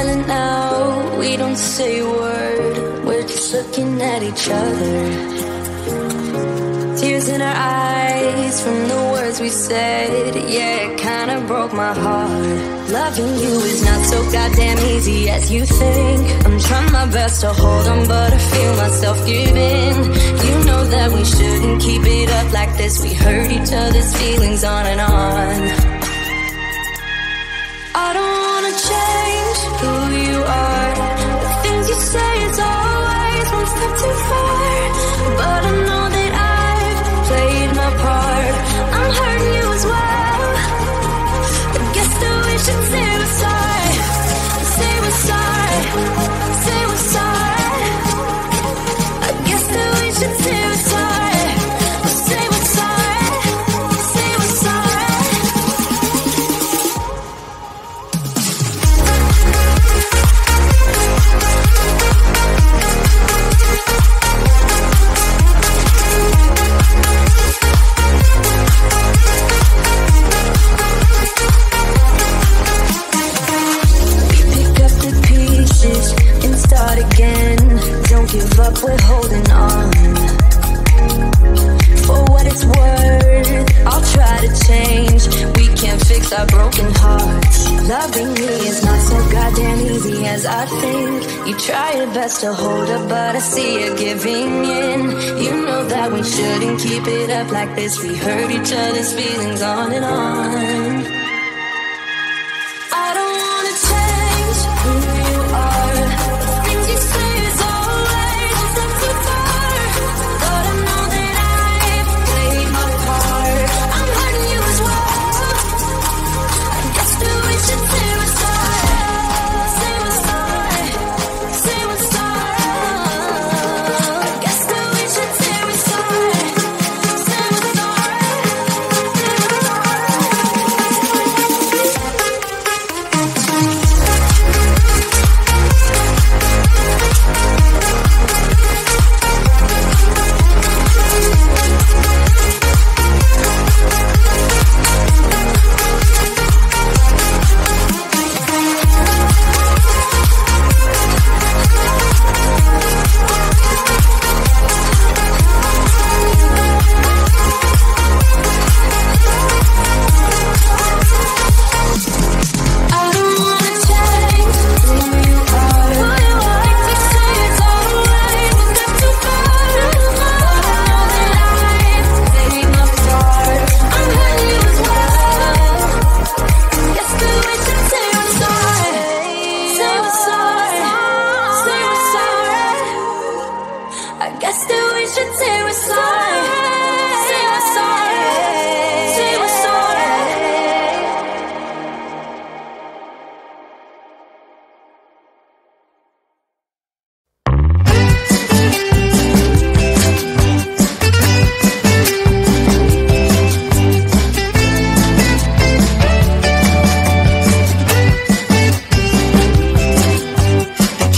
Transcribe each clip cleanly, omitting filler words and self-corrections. silent now, we don't say a word. We're just looking at each other, tears in our eyes from the words we said. Yeah, it kinda broke my heart. Loving you is not so goddamn easy as you think. I'm trying my best to hold on, but I feel myself giving. You know that we shouldn't keep it up like this. We hurt each other's feelings on and on. I don't wanna change who you are. The things you say is always one step too far. But I know that I've played my part. I'm hurting you as well. I guess that we should say we're sorry. Say we're sorry. Say we're sorry. I guess that we should say we're sorry. Say we're sorry. Say we're sorry. Give up, we're holding on. For what it's worth, I'll try to change. We can't fix our broken hearts. Loving me is not so goddamn easy as I think. You try your best to hold up, but I see you giving in. You know that we shouldn't keep it up like this. We hurt each other's feelings on and on. I don't wanna change who you are. The things you say is all.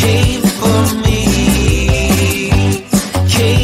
Came for me. Came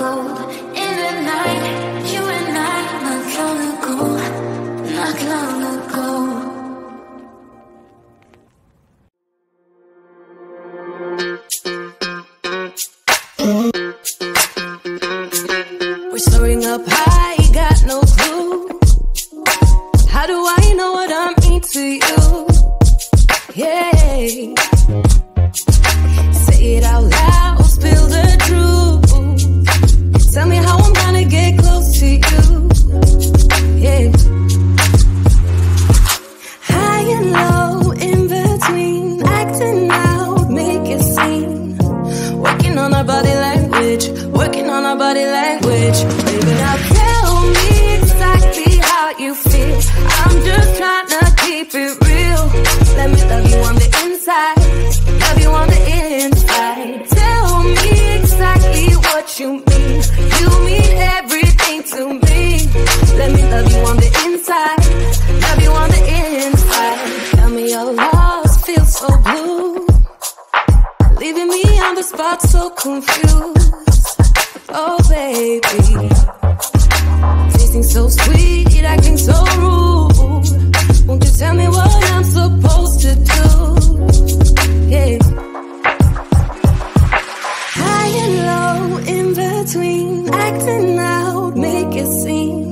cold. In the night, you and I, not long ago, not long ago. We're soaring up high, got no clue. How do I know what I mean to you? Yeah. Say it out loud, spill the truth. Tell me how I'm gonna get close to you. Yeah. High and low, in between, acting out, make it seem. Working on our body language, working on our body language. Baby, now tell me exactly how you feel. I'm just trying to keep it real. Let me love you on the inside, love you on the inside. Tell me exactly what you mean. You mean everything to me. Let me love you on the inside, love you on the inside. Tell me your loss feels so blue, leaving me on the spot so confused. Oh baby, tasting so sweet, acting so rude. Won't you tell me what I'm supposed to do? Yeah. Between acting out, make it seem.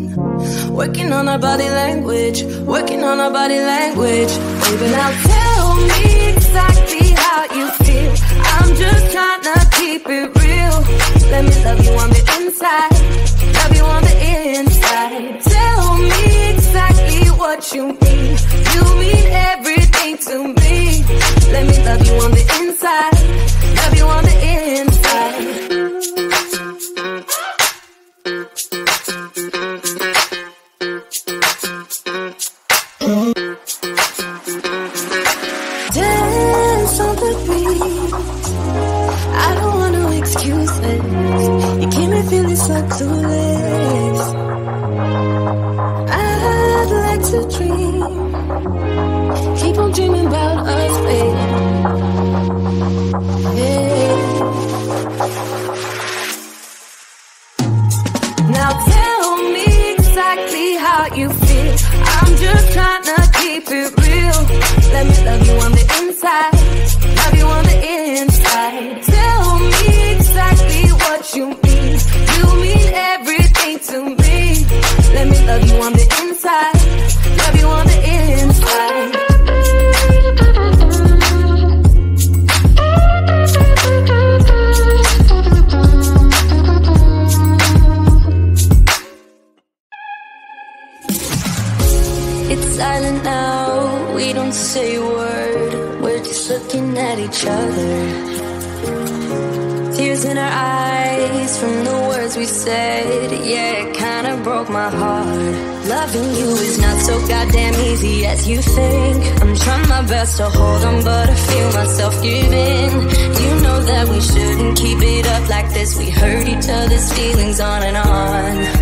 Working on our body language, working on our body language. Baby, now tell me exactly how you feel. I'm just trying to keep it real. Let me love you on the inside, love you on the inside. Tell me exactly what you mean. You mean everything to me. Let me love you on the inside, love you on the inside. So clueless, I'd like to dream. Keep on dreaming about us, babe. Yeah. Now tell me exactly how you feel. I'm just trying to keep it real. Let me love you on the inside, love you on the inside. Tell me exactly what you mean. You mean everything to me. Let me love you on the inside, love you on the inside. It's silent now, we don't say a word. We're just looking at each other. Tears in our eyes from the words we said. Yeah, it kinda broke my heart. Loving you is not so goddamn easy as you think. I'm trying my best to hold on, but I feel myself giving. You know that we shouldn't keep it up like this. We hurt each other's feelings on and on.